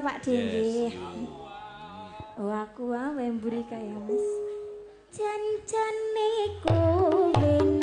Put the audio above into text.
mriki Pak Dendi. Oh aku wae mburi kaya Mas. Jan-jane kowe